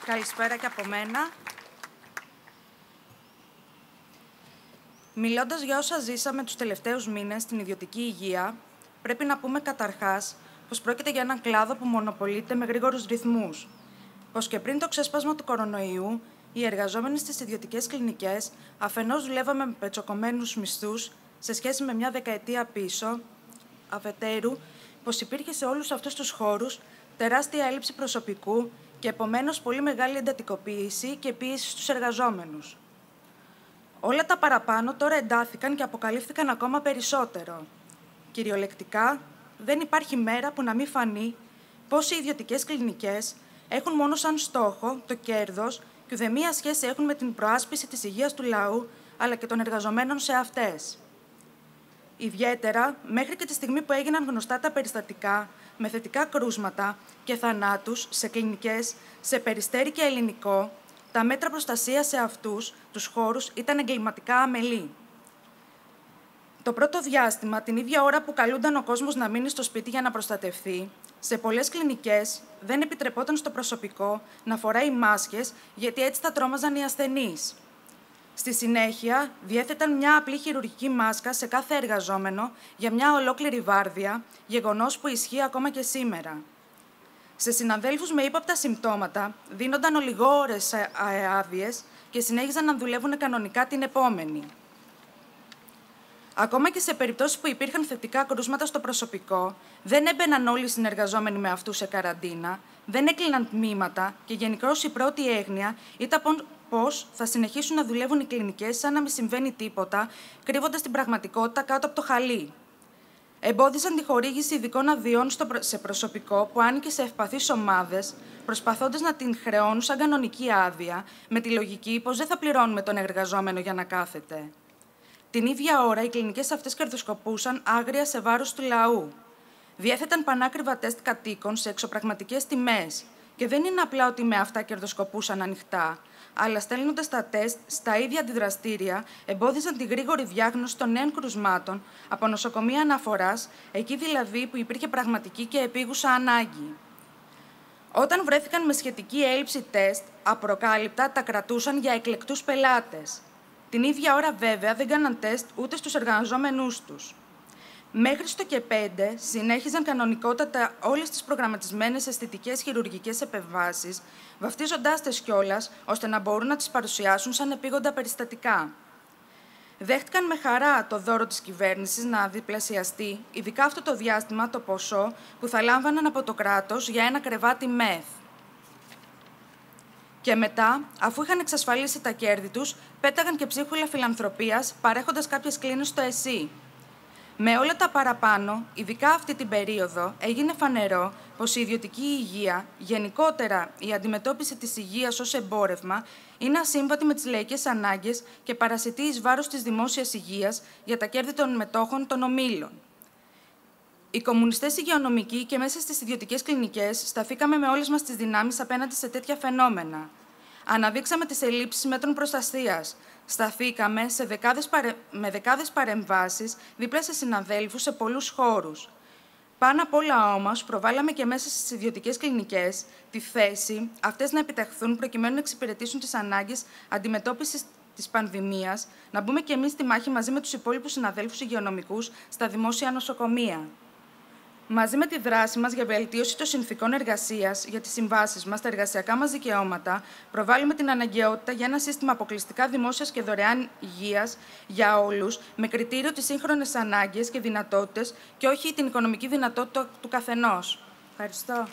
Καλησπέρα και από μένα. Μιλώντας για όσα ζήσαμε τους τελευταίους μήνες στην ιδιωτική υγεία, πρέπει να πούμε καταρχάς πως πρόκειται για έναν κλάδο που μονοπολείται με γρήγορους ρυθμούς. Πως και πριν το ξέσπασμα του κορονοϊού, οι εργαζόμενοι στις ιδιωτικές κλινικές αφενός δουλεύαμε με πετσοκομμένους μισθούς σε σχέση με μια δεκαετία πίσω, αφετέρου πως υπήρχε σε όλους αυτούς τους χώρους τεράστια έλλειψη προσωπικού και επομένως πολύ μεγάλη εντατικοποίηση και πίεση στους εργαζόμενους. Όλα τα παραπάνω τώρα εντάθηκαν και αποκαλύφθηκαν ακόμα περισσότερο. Κυριολεκτικά, δεν υπάρχει μέρα που να μην φανεί πως οι ιδιωτικές κλινικές έχουν μόνο σαν στόχο το κέρδος και ουδέμια σχέση έχουν με την προάσπιση της υγείας του λαού αλλά και των εργαζομένων σε αυτές. Ιδιαίτερα, μέχρι και τη στιγμή που έγιναν γνωστά τα περιστατικά με θετικά κρούσματα και θανάτους σε κλινικές, σε Περιστέρι και Ελληνικό, τα μέτρα προστασίας σε αυτούς τους χώρους ήταν εγκληματικά αμελή. Το πρώτο διάστημα, την ίδια ώρα που καλούνταν ο κόσμος να μείνει στο σπίτι για να προστατευθεί, σε πολλές κλινικές δεν επιτρεπόταν στο προσωπικό να φοράει μάσκες γιατί έτσι θα τρόμαζαν οι ασθενείς. Στη συνέχεια, διέθεταν μια απλή χειρουργική μάσκα σε κάθε εργαζόμενο για μια ολόκληρη βάρδια, γεγονός που ισχύει ακόμα και σήμερα. Σε συναδέλφους με ύπαπτα συμπτώματα δίνονταν ολιγόρες άδειες και συνέχιζαν να δουλεύουν κανονικά την επόμενη. Ακόμα και σε περιπτώσεις που υπήρχαν θετικά κρούσματα στο προσωπικό, δεν έμπαιναν όλοι οι συνεργαζόμενοι με αυτούς σε καραντίνα, δεν έκλειναν τμήματα και γενικώς η πρώτη έγνοια ήταν πως θα συνεχίσουν να δουλεύουν οι κλινικές σαν να μην συμβαίνει τίποτα, κρύβοντας την πραγματικότητα κάτω από το χαλί. Εμπόδισαν τη χορήγηση ειδικών αδειών σε προσωπικό που άνοιγε σε ευπαθείς ομάδες, προσπαθώντας να την χρεώνουν σαν κανονική άδεια, με τη λογική πως δεν θα πληρώνουμε τον εργαζόμενο για να κάθεται. Την ίδια ώρα, οι κλινικές αυτές κερδοσκοπούσαν άγρια σε βάρος του λαού. Διέθεταν πανάκριβα τεστ κατοίκων σε εξωπραγματικές τιμές. Και δεν είναι απλά ότι με αυτά κερδοσκοπούσαν ανοιχτά, αλλά στέλνοντας τα τεστ στα ίδια αντιδραστήρια, εμπόδιζαν τη γρήγορη διάγνωση των νέων κρουσμάτων από νοσοκομεία αναφοράς, εκεί δηλαδή που υπήρχε πραγματική και επίγουσα ανάγκη. Όταν βρέθηκαν με σχετική έλλειψη τεστ, απροκάλυπτα τα κρατούσαν για εκλεκτούς πελάτες. Την ίδια ώρα, βέβαια, δεν κάναν τεστ ούτε στους εργαζόμενούς τους. Μέχρι στο και 5 συνέχιζαν κανονικότατα όλες τις προγραμματισμένες αισθητικές χειρουργικές επεμβάσεις, βαφτίζοντάς τες κιόλας, ώστε να μπορούν να τις παρουσιάσουν σαν επίγοντα περιστατικά. Δέχτηκαν με χαρά το δώρο της κυβέρνησης να διπλασιαστεί, ειδικά αυτό το διάστημα, το ποσό που θα λάμβαναν από το κράτος για ένα κρεβάτι μεθ. Και μετά, αφού είχαν εξασφαλίσει τα κέρδη τους, πέταγαν και ψίχουλα φιλανθρωπίας, παρέχοντας κάποιες κλίνες στο ΕΣΥ. Με όλα τα παραπάνω, ειδικά αυτή την περίοδο, έγινε φανερό πως η ιδιωτική υγεία, γενικότερα η αντιμετώπιση της υγείας ως εμπόρευμα, είναι ασύμβατη με τις λαϊκές ανάγκες και παρασιτεί εις βάρος της δημόσιας υγείας για τα κέρδη των μετόχων των ομίλων. Οι κομμουνιστές υγειονομικοί και μέσα στις ιδιωτικές κλινικές σταθήκαμε με όλες μας τις δυνάμεις απέναντι σε τέτοια φαινόμενα. Αναδείξαμε τις ελλείψεις μέτρων προστασίας. Σταθήκαμε σε δεκάδες παρεμβάσεις δίπλα σε συναδέλφους σε πολλούς χώρους. Πάνω απ' όλα όμως, προβάλαμε και μέσα στις ιδιωτικές κλινικές τη θέση αυτές να επιταχθούν προκειμένου να εξυπηρετήσουν τις ανάγκες αντιμετώπισης της πανδημίας, να μπούμε και εμείς στη μάχη μαζί με τους υπόλοιπους συναδέλφους υγειονομικούς στα δημόσια νοσοκομεία. Μαζί με τη δράση μας για βελτίωση των συνθηκών εργασίας, για τις συμβάσεις μας, τα εργασιακά μας δικαιώματα, προβάλλουμε την αναγκαιότητα για ένα σύστημα αποκλειστικά δημόσιας και δωρεάν υγείας για όλους, με κριτήριο τις σύγχρονες ανάγκες και δυνατότητες και όχι την οικονομική δυνατότητα του καθενός. Ευχαριστώ.